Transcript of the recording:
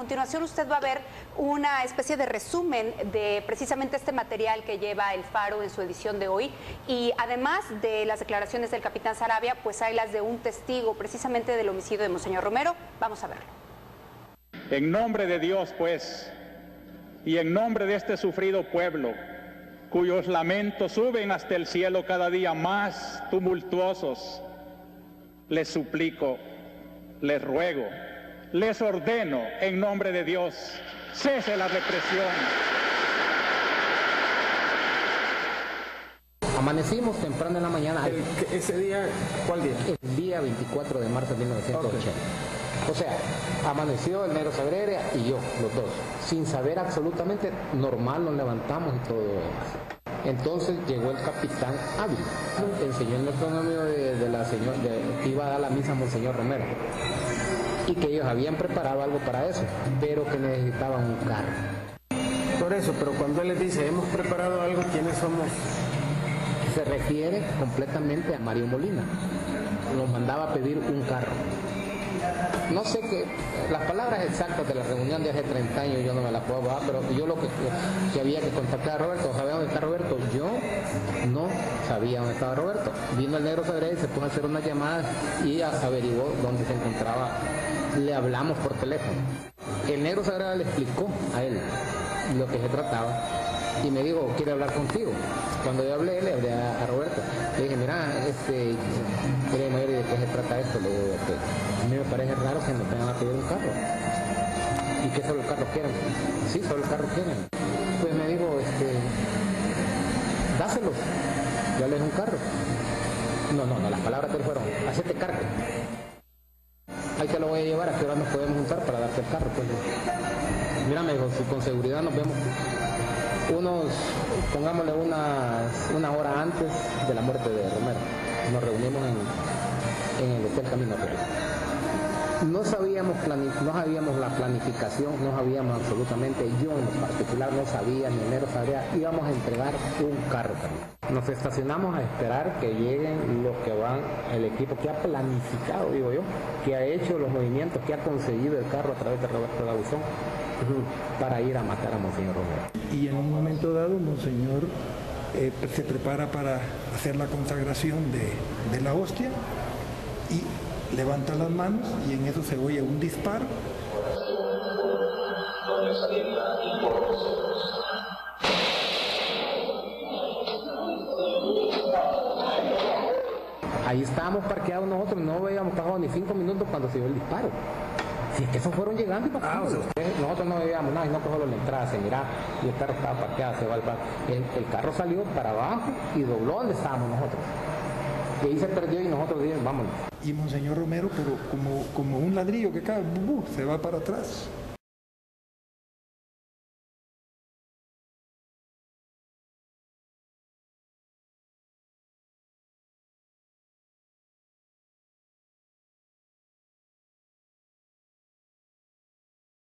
continuación usted va a ver una especie de resumen de precisamente este material que lleva El Faro en su edición de hoy, y además de las declaraciones del capitán Saravia, pues hay las de un testigo precisamente del homicidio de Monseñor Romero. Vamos a verlo. En nombre de Dios, pues, y en nombre de este sufrido pueblo, cuyos lamentos suben hasta el cielo cada día más tumultuosos, les suplico, les ruego, les ordeno, en nombre de Dios, cese la represión. Amanecimos temprano en la mañana. ¿Ese día, cuál día? El día 24 de marzo de 1980. Okay. O sea, amaneció el Negro Sabriera y yo, los dos. Sin saber absolutamente, normal, nos levantamos y todo lo demás. Entonces llegó el capitán Ávila, el señor económico de la señora que iba a dar la misa a Monseñor Romero, y que ellos habían preparado algo para eso, pero que necesitaban un carro. Por eso, pero cuando él les dice, hemos preparado algo, ¿quiénes somos? Se refiere completamente a Mario Molina. Nos mandaba a pedir un carro. No sé qué, las palabras exactas de la reunión de hace 30 años yo no me las puedo dar, pero yo lo que había que contactar a Roberto, ¿sabía dónde está Roberto? Yo no sabía dónde estaba Roberto. Vino el Negro Sabriera y se puso a hacer unas llamadas y averiguó dónde se encontraba. Le hablamos por teléfono. El Negro Sabriera le explicó a él lo que se trataba y me dijo, quiere hablar contigo. Cuando yo hablé, le hablé a Roberto. Le dije, mira, ¿de qué se trata esto? Le digo, a mí me parece raro que nos tengan a pedir un carro. ¿Y que solo el carro quieren? Sí, solo el carro quieren. Pues me dijo, dáselos, ya les un carro. No, las palabras te fueron, hacete cargo. Ahí te lo voy a llevar, ¿a qué hora nos podemos juntar para darte el carro? Pues mira, me dijo, con seguridad nos vemos. Pongámosle una hora antes de la muerte de Romero. Nos reunimos en el Hotel Camino Real. No sabíamos la planificación, no sabíamos absolutamente, yo en particular no sabía, ni Negro Sabriera, íbamos a entregar un carro también. Nos estacionamos a esperar que lleguen los que van, el equipo que ha planificado, digo yo, que ha hecho los movimientos, que ha conseguido el carro a través de Roberto D'Aubuisson para ir a matar a Monseñor Romero. Y en un momento dado, Monseñor se prepara para hacer la consagración de la hostia y levanta las manos y en eso se oye un disparo. Ahí estábamos parqueados nosotros, no habíamos pasado ni 5 minutos cuando se dio el disparo. Si es que esos fueron llegando y pasando. Nosotros no veíamos nada, y no solo la entrada, se miraba y el carro estaba parqueado, se va al parque. El carro salió para abajo y dobló donde estábamos nosotros. Y ahí se perdió y nosotros dijimos, vámonos. Y Monseñor Romero, pero como un ladrillo que cae, se va para atrás.